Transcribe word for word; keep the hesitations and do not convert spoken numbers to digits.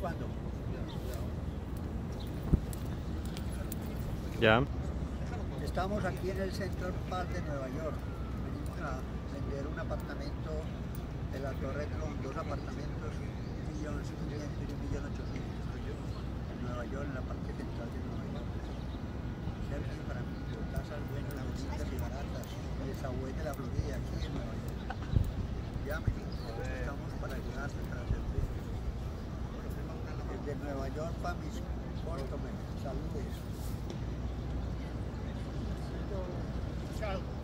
cuando. Ya. Estamos aquí en el Central Park de Nueva York. Venimos a vender un apartamento de la Torre Trump, dos apartamentos, un millón quinientos y un millón ochocientos. En Nueva York, en la parte central de Nueva York. Cerca para mí, casas buenas, bonitas y baratas. El desagüe de la Florida, aquí en Nueva York. Ya me estamos para ayudarte, para hacerte. Desde Nueva York para mis cortos, saludos. Charles.